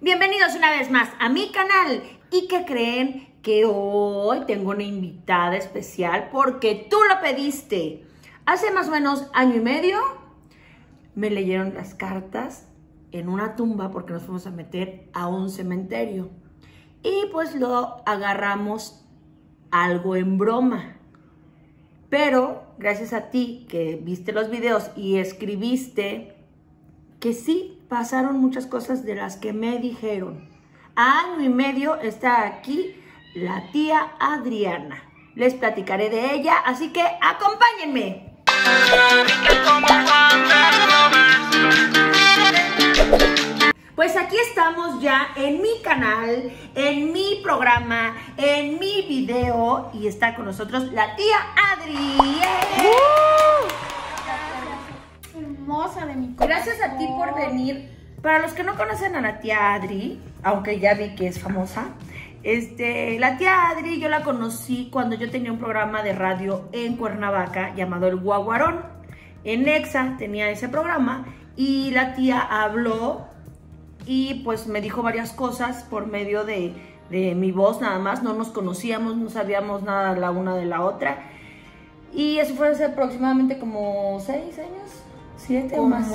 Bienvenidos una vez más a mi canal. ¿Y qué creen? Que hoy tengo una invitada especial porque tú lo pediste. Hace más o menos 1 año y medio me leyeron las cartas en una tumba porque nos fuimos a meter a un cementerio. Y pues lo agarramos algo en broma. Pero gracias a ti que viste los videos y escribiste que sí, pasaron muchas cosas de las que me dijeron. A 1 año y medio está aquí la tía Adriana. Les platicaré de ella, así que acompáñenme. Pues aquí estamos ya en mi canal, en mi programa, en mi video. Y está con nosotros la tía Adri. Hermosa de mi corazón. Gracias a ti por venir. Para los que no conocen a la tía Adri, aunque ya vi que es famosa, la tía Adri yo la conocí cuando yo tenía un programa de radio en Cuernavaca llamado El Guaguarón. En Nexa tenía ese programa y la tía habló y pues me dijo varias cosas por medio de mi voz nada más. No nos conocíamos, no sabíamos nada la una de la otra. Y eso fue hace aproximadamente como 6 años. 7 o más.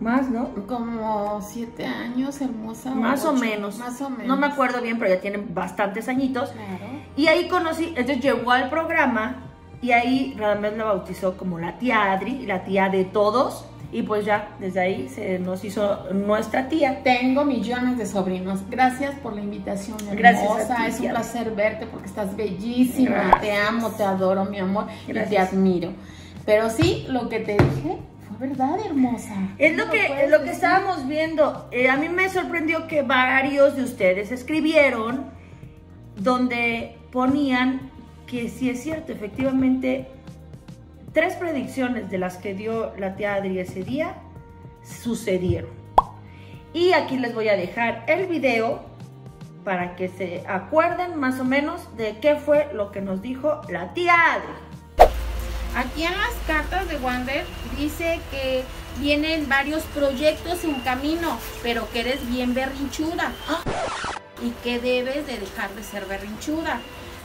Más, ¿no? Como 7 años, hermosa. Más o menos. Más o menos. No me acuerdo bien, pero ya tienen bastantes añitos. Claro. Y ahí conocí, entonces llegó al programa y ahí Radamés la bautizó como la tía Adri, la tía de todos. Y pues ya, desde ahí se nos hizo nuestra tía. Tengo millones de sobrinos. Gracias por la invitación, hermosa. Gracias a ti, es un placer verte porque estás bellísima. Gracias. Te amo, te adoro, mi amor. Gracias. Y te admiro. Pero sí, lo que te dije... ¿Verdad, hermosa? Es lo que estábamos viendo. A mí me sorprendió que varios de ustedes escribieron donde ponían que sí es cierto, efectivamente, 3 predicciones de las que dio la tía Adri ese día sucedieron. Y aquí les voy a dejar el video para que se acuerden más o menos de qué fue lo que nos dijo la tía Adri. Aquí en las cartas de Wander dice que vienen varios proyectos en camino, pero que eres bien berrinchuda y que debes de dejar de ser berrinchuda.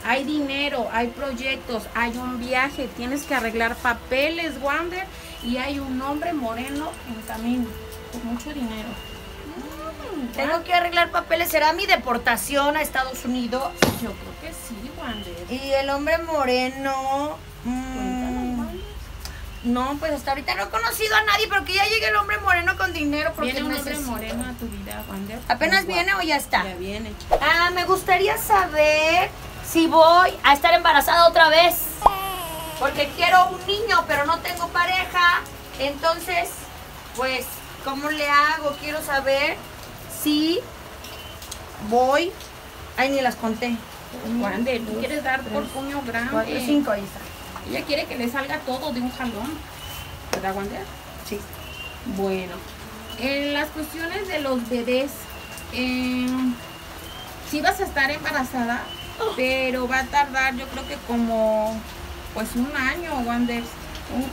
Hay dinero, hay proyectos, hay un viaje, tienes que arreglar papeles, Wander, y hay un hombre moreno en camino, con mucho dinero. Tengo que arreglar papeles. ¿Será mi deportación a Estados Unidos? Yo creo que sí, Wander. Y el hombre moreno... No, pues hasta ahorita no he conocido a nadie, pero que ya llegue el hombre moreno con dinero. Porque ¿viene un hombre moreno a tu vida, Wander? ¿Apenas viene o ya está? Ya viene. Ah, me gustaría saber si voy a estar embarazada otra vez. Porque quiero un niño, pero no tengo pareja. Entonces, pues, ¿cómo le hago? Quiero saber si voy... Ay, ni las conté. Wander, tú quieres dar por puño grande. 4, 5, ahí está. Ella quiere que le salga todo de un jalón, ¿verdad, Wander? Sí. Bueno, en las cuestiones de los bebés, sí vas a estar embarazada, pero va a tardar, yo creo que como, pues 1 año, Wander,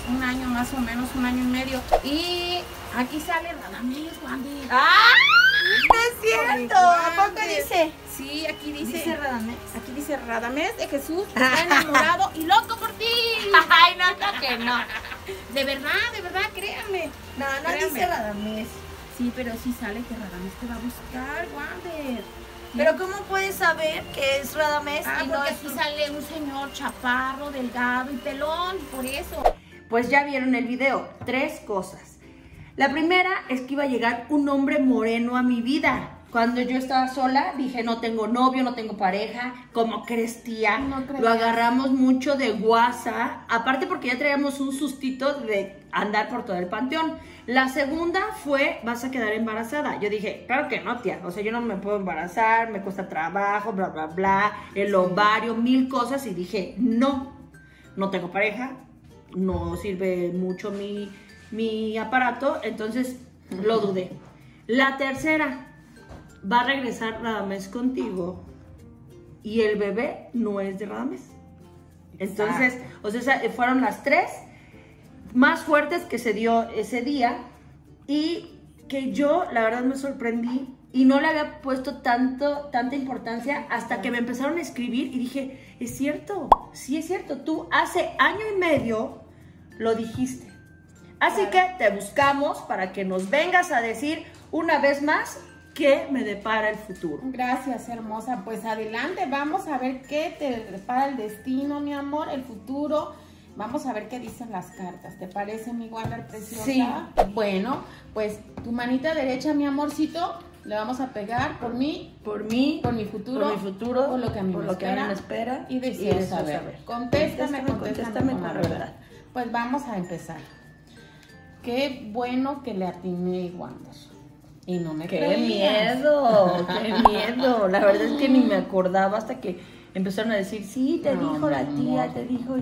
un año más o menos, 1 año y medio. Y aquí sale Radamés, Wander. ¡Ah! ¡Es cierto! ¿A poco dice? Sí, aquí dice. ¿Dice Radamés? Aquí dice Radamés de Jesús, está enamorado y loco por ti. Ay, no, creo que no. De verdad, créanme. No, no dice Radamés. Sí, pero sí sale que Radamés te va a buscar, Wander. Pero ¿cómo puedes saber que es Radamés? Ah, y no, porque aquí sale un señor chaparro, delgado y pelón, por eso. Pues ya vieron el video, 3 cosas. La primera es que iba a llegar un hombre moreno a mi vida. Cuando yo estaba sola, dije, no tengo novio, no tengo pareja. ¿Cómo crees, tía? No creo. Lo agarramos mucho de guasa. Aparte porque ya traíamos un sustito de andar por todo el panteón. La segunda fue, vas a quedar embarazada. Yo dije, claro que no, tía. O sea, yo no me puedo embarazar, me cuesta trabajo, bla, bla, bla. El ovario, 1000 cosas. Y dije, no, no tengo pareja. No sirve mucho mi aparato, entonces lo dudé. La tercera, va a regresar Radamés contigo y el bebé no es de Radamés. Entonces, o sea, fueron las 3 más fuertes que se dio ese día y que yo, la verdad, me sorprendí. y no le había puesto tanta importancia hasta que me empezaron a escribir y dije, es cierto, sí es cierto, tú hace año y medio lo dijiste. Así que te buscamos para que nos vengas a decir una vez más qué me depara el futuro. Gracias, hermosa. Pues adelante, vamos a ver qué te depara el destino, mi amor, el futuro. Vamos a ver qué dicen las cartas. ¿Te parece, mi Wander preciosa? Sí. Bueno, pues tu manita derecha, mi amorcito, le vamos a pegar por mí. Por mí. Por mi futuro. Por mi futuro. Por lo que a mí, me espera. Y deseo saber. Contéstame con la verdad. Pues vamos a empezar. Qué bueno que le atiné, Wander. Y no me creía. ¡Qué miedo! ¡Qué miedo! La verdad es que ni me acordaba hasta que empezaron a decir, sí, te dijo la tía, te dijo.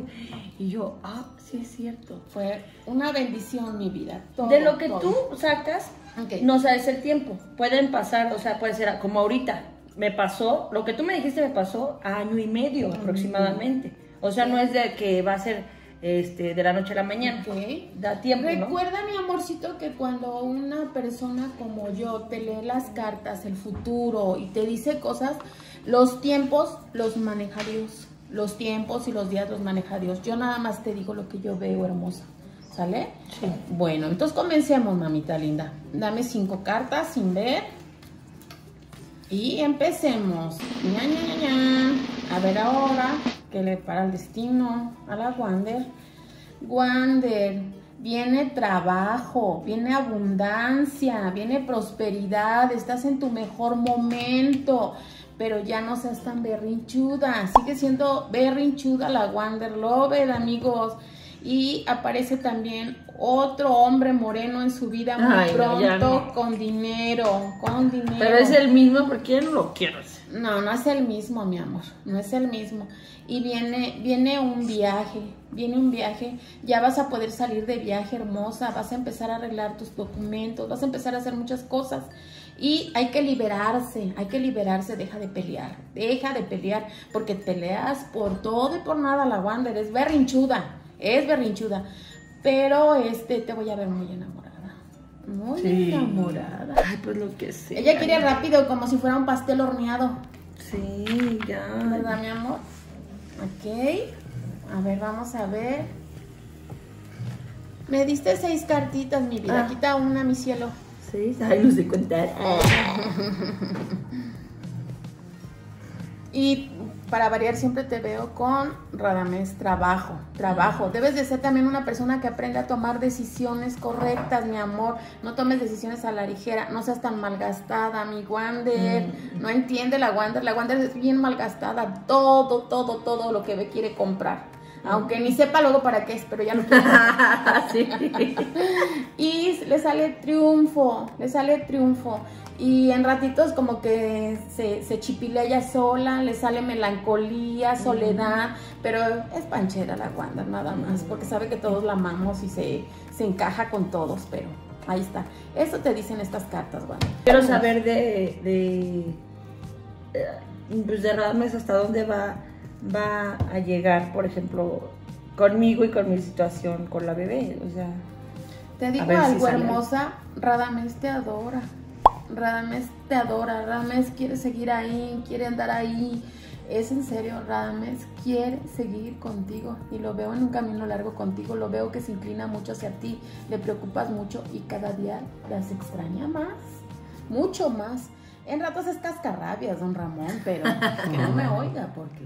Y yo, ah, sí es cierto. Fue una bendición, mi vida. Todo, de lo que tú sacas, no sabes el tiempo. Pueden pasar, o sea, puede ser como ahorita. Me pasó, lo que tú me dijiste me pasó a año y medio aproximadamente. O sea, no es de que va a ser... de la noche a la mañana. Da tiempo, ¿no? Recuerda, mi amorcito, que cuando una persona como yo te lee las cartas, el futuro, y te dice cosas, los tiempos los maneja Dios. Los tiempos y los días los maneja Dios. Yo nada más te digo lo que yo veo, hermosa. ¿Sale? Sí. Bueno, entonces comencemos, mamita linda. Dame 5 cartas sin ver. Y empecemos. Ña, ña, ña, ña. A ver ahora... que le para el destino a la Wander. Wander, viene trabajo, viene abundancia, viene prosperidad, estás en tu mejor momento, pero ya no seas tan berrinchuda, sigue siendo berrinchuda la Wander Lover, amigos. Y aparece también otro hombre moreno en su vida muy pronto, con dinero, Pero es el mismo, porque ya no lo quiero hacer. No, no es el mismo, mi amor, no es el mismo. Y viene un viaje, ya vas a poder salir de viaje, hermosa, vas a empezar a arreglar tus documentos, vas a empezar a hacer muchas cosas. Y hay que liberarse, deja de pelear, porque peleas por todo y por nada la Wander, es berrinchuda, pero te voy a ver muy enamorada. Muy enamorada. Ay, pues lo que sea. Ella quiere rápido, como si fuera un pastel horneado. Sí, ya. ¿Verdad, mi amor? Ok. A ver, vamos a ver. Me diste 6 cartitas, mi vida. Quita una, mi cielo. 6. Ay, no sé contar. Y para variar, siempre te veo con Radamés, trabajo, Debes de ser también una persona que aprende a tomar decisiones correctas, mi amor. No tomes decisiones a la ligera, no seas tan malgastada, mi Wander. No entiende la Wander. La Wander es bien malgastada. Todo lo que ve quiere comprar. Aunque ni sepa luego para qué es, pero ya lo quiero. Y le sale triunfo, Y en ratitos como que se chipilea ella sola, le sale melancolía, soledad, pero es panchera la Wander nada más, porque sabe que todos la amamos y se encaja con todos, pero ahí está. Eso te dicen estas cartas, Wander. Quiero saber de Radamés hasta dónde va a llegar, por ejemplo, conmigo y con mi situación con la bebé, o sea... Te digo algo, hermosa, Radamés te adora, Radamés quiere seguir ahí, quiere andar ahí, es en serio, Radamés quiere seguir contigo y lo veo en un camino largo contigo, lo veo que se inclina mucho hacia ti, le preocupas mucho y cada día las extraña más, mucho más. En ratos es cascarrabias, don Ramón, pero que no me oiga porque...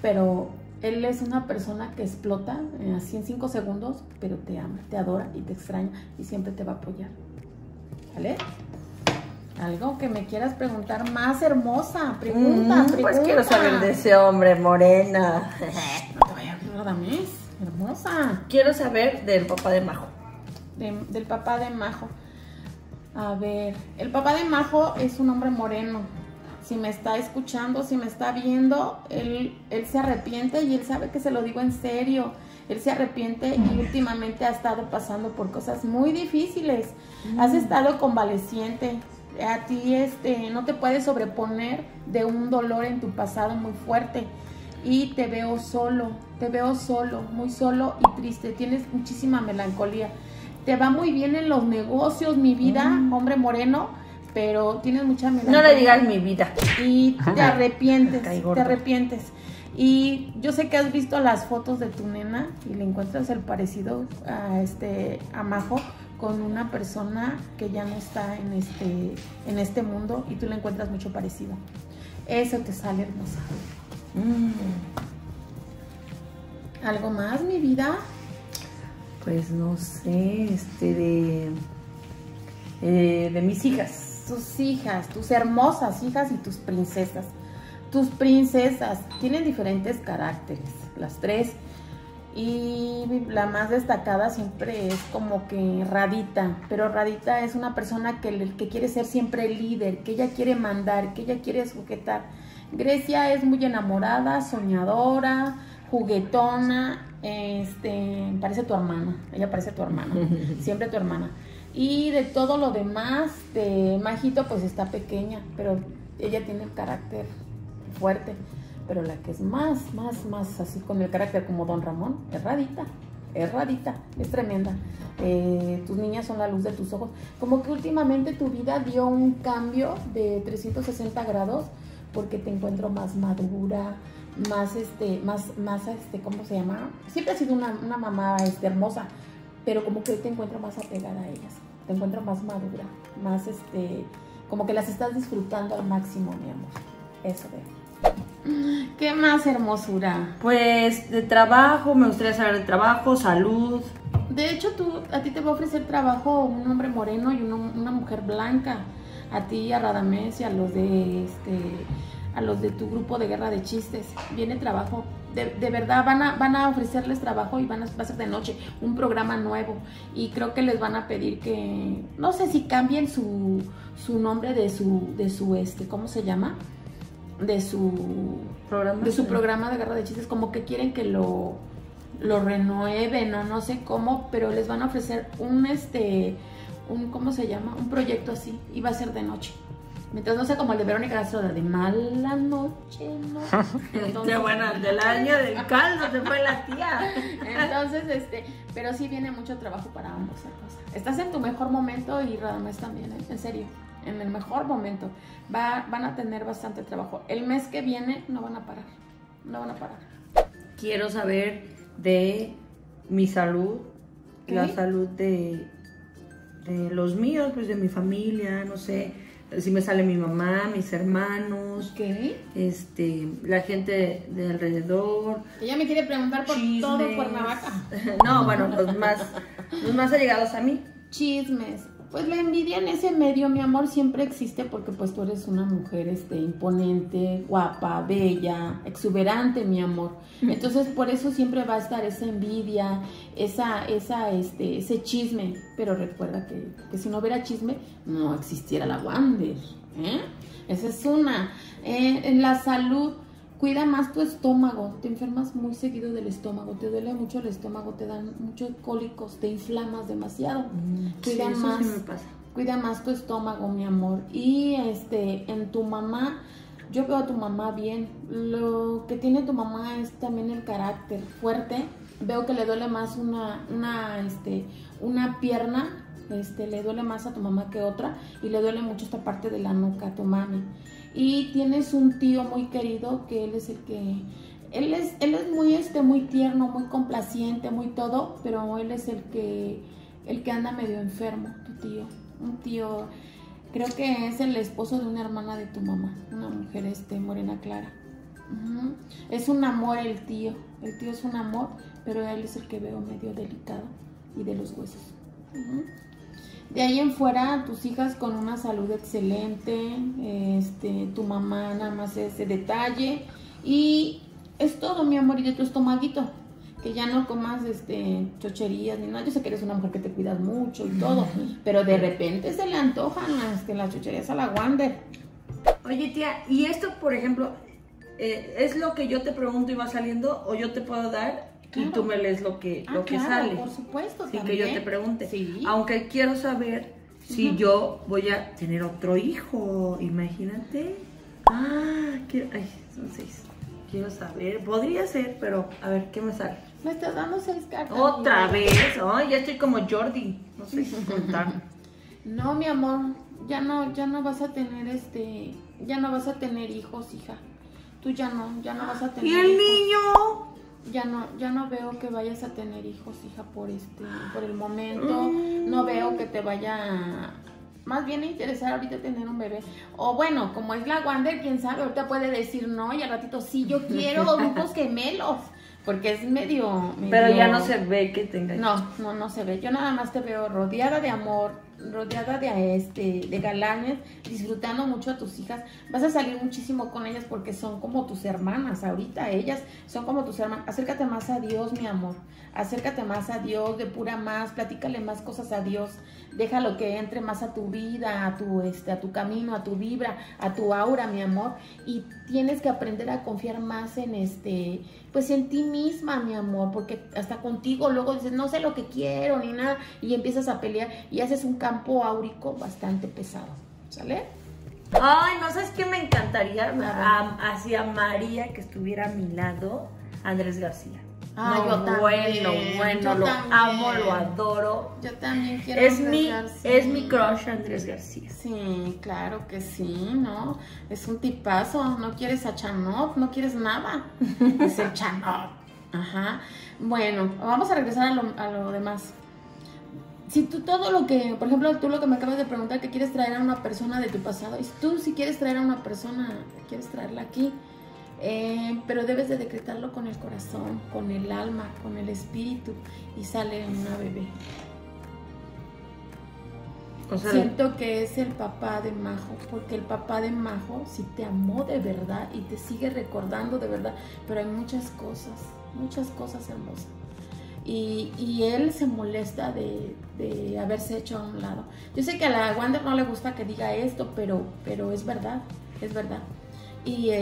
Pero él es una persona que explota así en 5 segundos, pero te ama, te adora y te extraña y siempre te va a apoyar. ¿Vale? Algo que me quieras preguntar más, hermosa. Pregunta, pregunta. Pues quiero saber de ese hombre, morena. No te voy a hablar nada más, hermosa. Quiero saber del papá de Majo. Del papá de Majo. A ver, el papá de Majo es un hombre moreno. Si me está escuchando, si me está viendo, él se arrepiente y él sabe que se lo digo en serio. Él se arrepiente y últimamente ha estado pasando por cosas muy difíciles. Has estado convaleciente. A ti no te puedes sobreponer de un dolor en tu pasado muy fuerte. Y te veo solo, muy solo y triste. Tienes muchísima melancolía. Te va muy bien en los negocios, mi vida, hombre moreno, pero tienes mucha melancolía. No le digas mi vida. Y te arrepientes, te arrepientes. Y yo sé que has visto las fotos de tu nena y le encuentras el parecido a Majo con una persona que ya no está en este mundo y tú le encuentras mucho parecido. Eso te sale hermosa. ¿Algo más, mi vida? Pues no sé, de mis hijas. Tus hijas, tus hermosas hijas y tus princesas. Tus princesas tienen diferentes caracteres, las tres, y la más destacada siempre es como que Radita, pero Radita es una persona que quiere ser siempre líder, que ella quiere mandar, que ella quiere sujetar. Grecia es muy enamorada, soñadora, juguetona, parece tu hermana, ella parece tu hermana, siempre tu hermana. Y de todo lo demás, de Majito, pues está pequeña, pero ella tiene el carácter fuerte, pero la que es más así con el carácter como Don Ramón, es Radita, es tremenda. Tus niñas son la luz de tus ojos. Como que últimamente tu vida dio un cambio de 360 grados porque te encuentro más madura, más ¿cómo se llama? Siempre has sido una mamá hermosa, pero como que hoy te encuentro más apegada a ellas, te encuentro más madura, más como que las estás disfrutando al máximo, mi amor. Eso de. ¿Qué más, hermosura? Pues de trabajo, me gustaría saber de trabajo, salud. De hecho, a ti te va a ofrecer trabajo un hombre moreno y una mujer blanca. A ti, a Radamés y a los de tu grupo de Guerra de Chistes. Viene trabajo. De verdad, van a ofrecerles trabajo y va a ser de noche, un programa nuevo. Y creo que les van a pedir que, no sé si cambien su nombre de su ¿cómo se llama? De su programa de Guerra de Chistes, como que quieren que lo renueven o no sé cómo, pero les van a ofrecer un ¿cómo se llama? Un proyecto así, y va a ser de noche. Mientras no sea como el de Verónica Gastroda, de mala noche, ¿no? Entonces, bueno, del año del caldo te fue la tía. Entonces, pero sí viene mucho trabajo para ambos. Estás en tu mejor momento y Radamés también, ¿eh? En serio. En el mejor momento. Van a tener bastante trabajo. El mes que viene no van a parar. No van a parar. Quiero saber de mi salud. ¿Sí? La salud de los míos, pues de mi familia, no sé. Si me sale mi mamá, mis hermanos. ¿Qué? La gente de alrededor. Ella me quiere preguntar por chismes. Todo Cuernavaca. No, bueno, los más allegados a mí. Chismes. Pues la envidia en ese medio, mi amor, siempre existe porque pues tú eres una mujer imponente, guapa, bella, exuberante, mi amor. Entonces por eso siempre va a estar esa envidia, ese chisme. Pero recuerda que si no hubiera chisme, no existiera la Wander, ¿eh? Esa es una. En la salud, cuida más tu estómago. Te enfermas muy seguido del estómago, te duele mucho el estómago, te dan muchos cólicos, te inflamas demasiado. Cuida más, eso sí me pasa. Cuida más tu estómago, mi amor. Y en tu mamá, yo veo a tu mamá bien. Lo que tiene tu mamá es también el carácter fuerte. Veo que le duele más una pierna, le duele más a tu mamá que otra, y le duele mucho esta parte de la nuca a tu mami. Y tienes un tío muy querido que él es el que... Él es muy, muy tierno, muy complaciente, muy todo, pero él es el que anda medio enfermo, tu tío. Un tío, creo que es el esposo de una hermana de tu mamá, una mujer morena clara. Uh-huh. Es un amor el tío es un amor, pero él es el que veo medio delicado y de los huesos. Uh-huh. De ahí en fuera, tus hijas con una salud excelente, tu mamá nada más ese detalle, y es todo, mi amor, y de tu estomaguito, que ya no comas chocherías ni nada. Yo sé que eres una mujer que te cuidas mucho y todo, pero de repente se le antojan las chocherías a la Wander. Oye, tía, y esto, por ejemplo, ¿es lo que yo te pregunto y va saliendo, o yo te puedo dar? Claro. Y tú me lees lo que sale. Por supuesto, sin también. Que yo te pregunte. Sí. Aunque quiero saber si yo voy a tener otro hijo. Imagínate. Son 6. Quiero saber. Podría ser, pero a ver, ¿qué me sale? Me estás dando 6 cartas. ¿Otra vez? Ay, ya estoy como Jordi. No sé qué contar. No, mi amor. ya no vas a tener ya no vas a tener hijos, hija. Tú ya no vas a tener hijos. ¿Y el niño? Ya no veo que vayas a tener hijos, hija, por el momento. No veo que te vaya más bien a interesar ahorita tener un bebé. O bueno, como es la Wander, quién sabe, ahorita puede decir no y al ratito sí, yo quiero grupos gemelos. Porque es medio... Pero ya no se ve que tenga... No se ve. Yo nada más te veo rodeada de amor, rodeada de galanes, disfrutando mucho a tus hijas. Vas a salir muchísimo con ellas porque son como tus hermanas. Ahorita ellas son como tus hermanas. Acércate más a Dios, mi amor. Acércate más a Dios, depura más, platícale más cosas a Dios. Déjalo que entre más a tu vida, a tu camino, a tu vibra, a tu aura, mi amor. Y tienes que aprender a confiar más en pues en ti misma, mi amor, porque hasta contigo luego dices, no sé lo que quiero ni nada, y empiezas a pelear y haces un campo áurico bastante pesado, ¿sale? Ay, no sabes qué me encantaría, hacia María que estuviera a mi lado, Andrés García. Ah, no, yo también. Bueno, lo amo, lo adoro. Yo también quiero es mi crush Andrés García. Sí, claro que sí, ¿no? Es un tipazo, no quieres a Chanot, no quieres nada. Es el Chanot. Ajá. Bueno, vamos a regresar a lo demás. Si tú todo lo que, por ejemplo, tú lo que me acabas de preguntar, que quieres traer a una persona de tu pasado, y tú si quieres traer a una persona, quieres traerla aquí. Pero debes de decretarlo con el corazón, con el alma, con el espíritu, y sale una bebé. O sea, siento que es el papá de Majo, porque el papá de Majo sí te amó de verdad y te sigue recordando de verdad, pero hay muchas cosas hermosas. Y él se molesta de haberse hecho a un lado. Yo sé que a la Wander no le gusta que diga esto, pero es verdad, es verdad. Y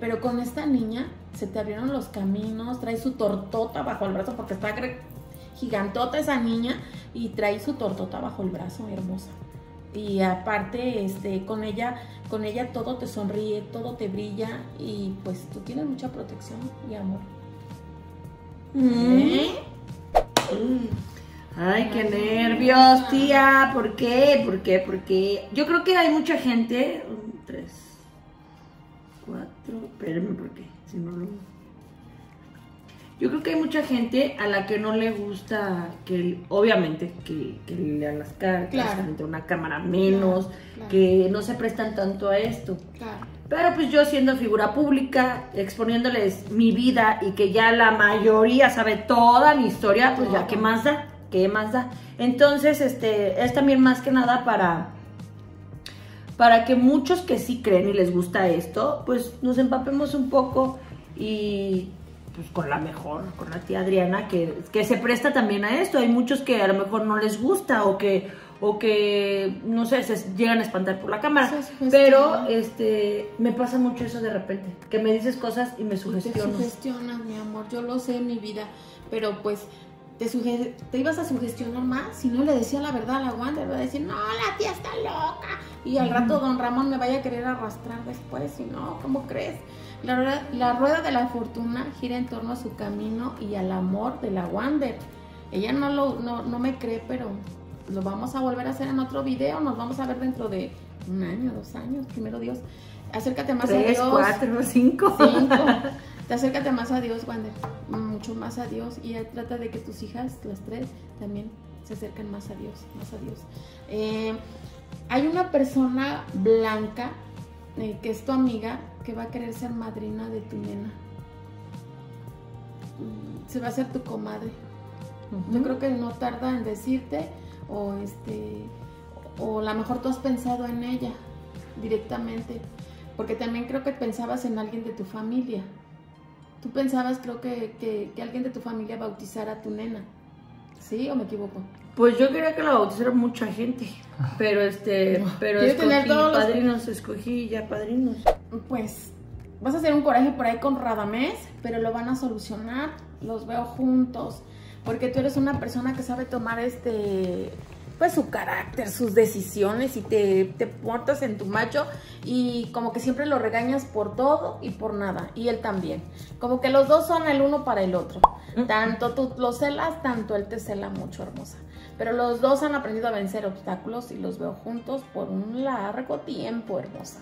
pero con esta niña se te abrieron los caminos, trae su tortota bajo el brazo, porque está gigantota esa niña, y trae su tortota bajo el brazo, hermosa. Y aparte, con ella todo te sonríe, todo te brilla, y pues tú tienes mucha protección y amor. ¿Eh? Ay, qué nervios, tía. ¿Por qué? ¿Por qué? ¿Por qué? Yo creo que hay mucha gente. 3, 4, espérenme porque si no lo... Yo creo que hay mucha gente a la que no le gusta que, obviamente, que lean las cartas, claro, frente a una cámara menos, claro, claro, que no se prestan tanto a esto. Claro. Pero pues yo siendo figura pública, exponiéndoles mi vida y que ya la mayoría sabe toda mi historia, pues ya, ¿qué más da? ¿Qué más da? Entonces, es también más que nada para que muchos que sí creen y les gusta esto, pues nos empapemos un poco y pues con la mejor, con la tía Adriana, que se presta también a esto. Hay muchos que a lo mejor no les gusta o que no sé, se llegan a espantar por la cámara. Pero me pasa mucho eso de repente, que me dices cosas y me sugestionas. Y te sugestionas, mi amor, yo lo sé en mi vida, pero pues... Te ibas a sugestionar más si no le decía la verdad a la Wander, va a decir, no, la tía está loca, y al rato don Ramón me vaya a querer arrastrar después, y no, ¿cómo crees? La rueda de la fortuna gira en torno a su camino y al amor de la Wander. Ella no me cree, pero lo vamos a volver a hacer en otro video, nos vamos a ver dentro de 1 año, 2 años, primero Dios. Acércate más a Dios. 3, 4, 5. Acércate más a Dios, Wander, mucho más a Dios, y trata de que tus hijas, las 3, también se acerquen más a Dios, más a Dios. Hay una persona blanca, que es tu amiga, que va a querer ser madrina de tu nena. Se va a hacer tu comadre. Yo creo que no tarda en decirte, o a lo mejor tú has pensado en ella directamente, porque también creo que pensabas en alguien de tu familia. Tú pensabas, creo que alguien de tu familia bautizara a tu nena, ¿sí? ¿O me equivoco? Pues yo quería que la bautizara mucha gente, pero pero escogí padrinos, escogí ya padrinos. Pues vas a hacer un coraje por ahí con Radamés, pero lo van a solucionar, los veo juntos, porque tú eres una persona que sabe tomar pues su carácter, sus decisiones, y te portas en tu macho, y como que siempre lo regañas por todo y por nada, y él también, como que los dos son el uno para el otro, tanto tú lo celas, tanto él te cela mucho, hermosa. Pero los dos han aprendido a vencer obstáculos y los veo juntos por un largo tiempo, hermosa.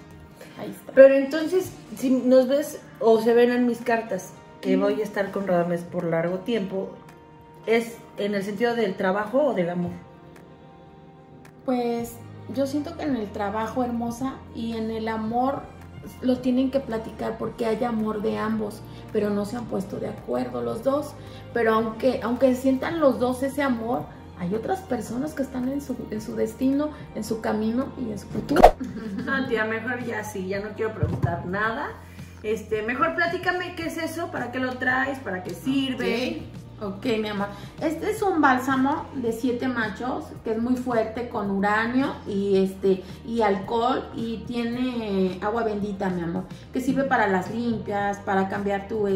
Ahí está. Pero entonces, si nos ves o se ven en mis cartas que voy a estar con Radamés por largo tiempo, ¿es en el sentido del trabajo o del amor? Pues yo siento que en el trabajo, hermosa, y en el amor lo tienen que platicar porque hay amor de ambos, pero no se han puesto de acuerdo los dos. Pero aunque sientan los dos ese amor, hay otras personas que están en su destino, en su camino y en su futuro. No, tía, mejor ya sí, ya no quiero preguntar nada. Mejor platícame qué es eso, para qué lo traes, para qué sirve. Ok, mi amor. Este es un bálsamo de 7 machos, que es muy fuerte, con uranio y alcohol, y tiene agua bendita, mi amor, que sirve para las limpias, para cambiar tu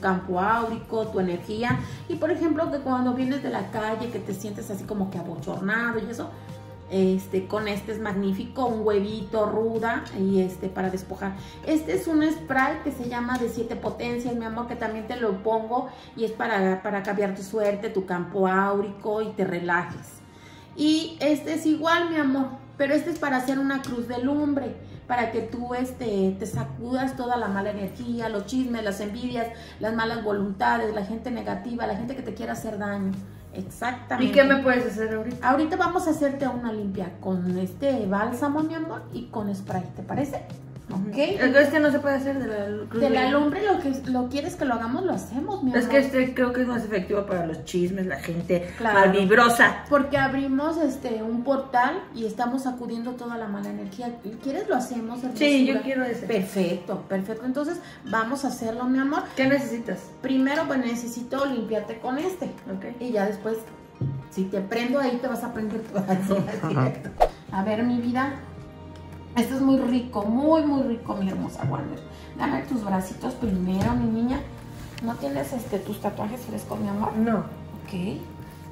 campo áurico, tu energía. Y por ejemplo, que cuando vienes de la calle, que te sientes así como que abochornado y eso, con este es magnífico, un huevito, ruda, y para despojar. Este es un spray que se llama de 7 potencias, mi amor, que también te lo pongo y es para cambiar tu suerte, tu campo áurico, y te relajes. Y este es igual, mi amor, pero este es para hacer una cruz de lumbre, para que tú te sacudas toda la mala energía, los chismes, las envidias, las malas voluntades, la gente negativa, la gente que te quiera hacer daño. Exactamente. ¿Y qué me puedes hacer ahorita? Ahorita vamos a hacerte una limpia con este bálsamo, mi amor, y con spray, ¿te parece? Ok. Entonces, ¿este no se puede hacer de la cruz? De la lumbre, lo quieres que lo hagamos, lo hacemos, mi amor. Es que este creo que es más efectivo para los chismes, la gente malvibrosa. Porque abrimos un portal y estamos sacudiendo toda la mala energía. ¿Quieres lo hacemos? Sí, yo quiero ese. Perfecto, perfecto. Entonces, vamos a hacerlo, mi amor. ¿Qué necesitas? Primero, pues necesito limpiarte con este. Ok. Y ya después, si te prendo ahí, te vas a prender todo así. A ver, mi vida. Esto es muy, muy rico, mi hermosa Wander. Dame tus bracitos primero, mi niña. ¿No tienes tus tatuajes frescos, mi amor? No. Ok.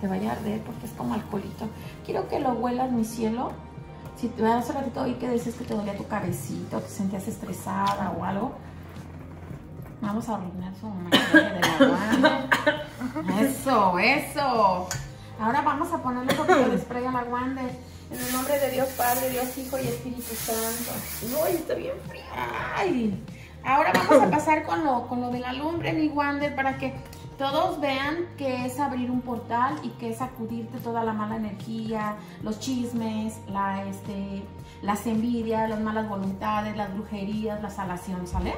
Te vaya a arder porque es como alcoholito. Quiero que lo huelas, mi cielo. Si te das un ratito hoy que dices que te dolía tu cabecita, te sentías estresada o algo, vamos a arruinar su maquillaje de la Wander. Eso, eso. Ahora vamos a ponerle un poquito de spray a la Wander. En el nombre de Dios Padre, Dios Hijo y Espíritu Santo. No, está bien frío. Ay. Ahora vamos a pasar con lo de la lumbre, mi Wander, para que todos vean que es abrir un portal y que es sacudirte toda la mala energía, los chismes, las envidias, las malas voluntades, las brujerías, la salación, ¿sale?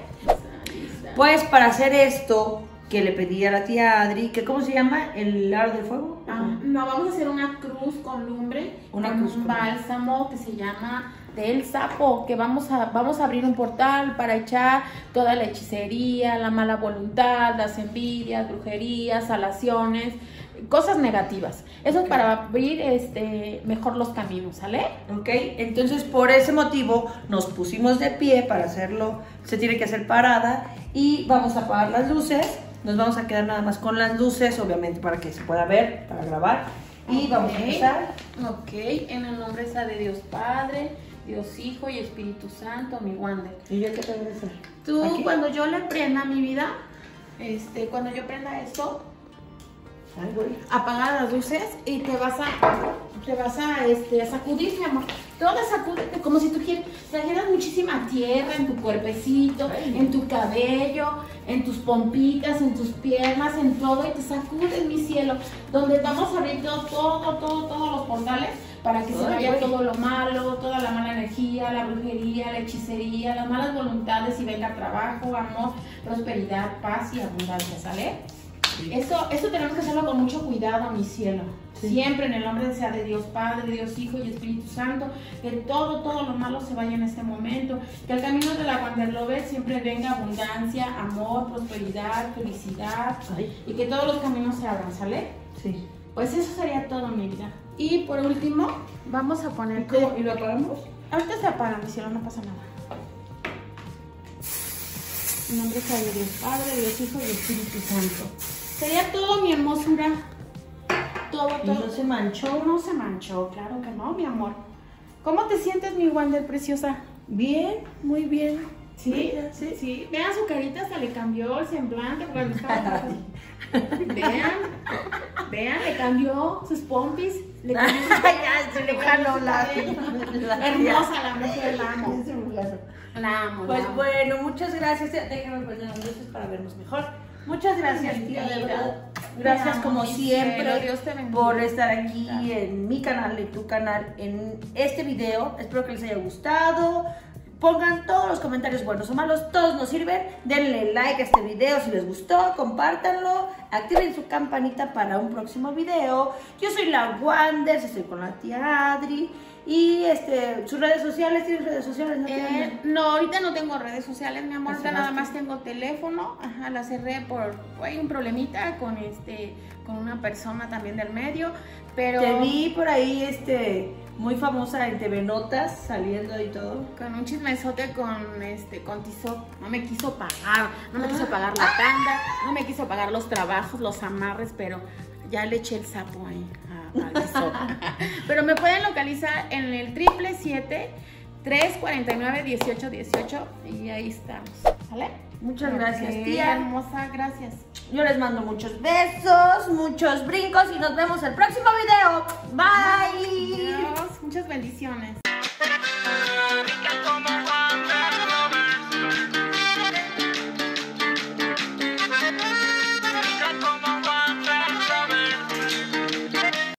Pues para hacer esto, que le pedí a la tía Adri, que ¿cómo se llama? ¿El aro del fuego? Ah, no, vamos a hacer una cruz con lumbre, un bálsamo que se llama del sapo, que vamos a abrir un portal para echar toda la hechicería, la mala voluntad, las envidias, brujerías, salaciones, cosas negativas. Eso es para abrir mejor los caminos, ¿sale? Ok, entonces por ese motivo nos pusimos de pie para hacerlo. Se tiene que hacer parada y vamos a apagar las luces. Nos vamos a quedar nada más con las luces, obviamente, para que se pueda ver, para grabar. Y vamos a empezar. Ok, en el nombre de Dios Padre, Dios Hijo y Espíritu Santo, mi Wander. ¿Y yo qué te voy a hacer? Tú, ¿aquí? Cuando yo le prenda, mi vida, cuando yo prenda esto, apaga las luces y te vas a sacudir, mi amor. Toda sacúdete, como si tú trajeras muchísima tierra en tu cuerpecito, en tu cabello, en tus pompitas, en tus piernas, en todo, y te sacudes, mi cielo. Donde estamos abriendo todos los portales para que se vaya todo lo malo, toda la mala energía, la brujería, la hechicería, las malas voluntades, y venga trabajo, amor, prosperidad, paz y abundancia, ¿sale? Eso tenemos que hacerlo con mucho cuidado, mi cielo. Sí. Siempre en el nombre de Dios Padre, Dios Hijo y Espíritu Santo, que todo lo malo se vaya en este momento. Que el camino de la Wander Lover siempre venga abundancia, amor, prosperidad, felicidad. Y que todos los caminos se abran, ¿sale? Sí. Pues eso sería todo, mi vida. Y por último, vamos a poner... ¿Y lo apagamos? Ahorita se apaga, mi cielo, no pasa nada. En nombre de Dios Padre, Dios Hijo y Espíritu Santo. Sería todo, mi hermosura. Todo. ¿No se manchó? No se manchó, claro que no, mi amor. ¿Cómo te sientes, mi Wander preciosa? Bien, muy bien. ¿Sí? Sí. Vean su carita, hasta le cambió el semblante cuando estaba... Vean. Vean, le cambió sus pompis. Le cambió sus ya, se le jaló la hermosa la mujer, la amo. La amo. Pues la bueno, amo. Muchas gracias. Déjame poner los besos para vernos mejor. Muchas gracias, tía. De verdad. Gracias como siempre por estar aquí en mi canal y tu canal en este video. Espero que les haya gustado. Pongan todos los comentarios buenos o malos, todos nos sirven. Denle like a este video si les gustó, compártanlo, activen su campanita para un próximo video. Yo soy la Wander, estoy con la tía Adri. Y sus redes sociales, ¿tienes redes sociales? ¿No, no, ahorita no tengo redes sociales, mi amor, ahorita nada más tengo teléfono. Ajá, la cerré por un problemita con con una persona también del medio, pero te vi por ahí muy famosa en TV Notas saliendo y todo. Con un chismesote con Tizoc, no me quiso pagar, no me quiso pagar la tanda, no me quiso pagar los trabajos, los amarres, pero ya le eché el sapo ahí. Pero me pueden localizar en el 777-349-1818 y ahí estamos, ¿vale? Muchas gracias, tía hermosa, gracias. Yo les mando muchos besos, muchos brincos y nos vemos el próximo video. Bye. Dios, muchas bendiciones.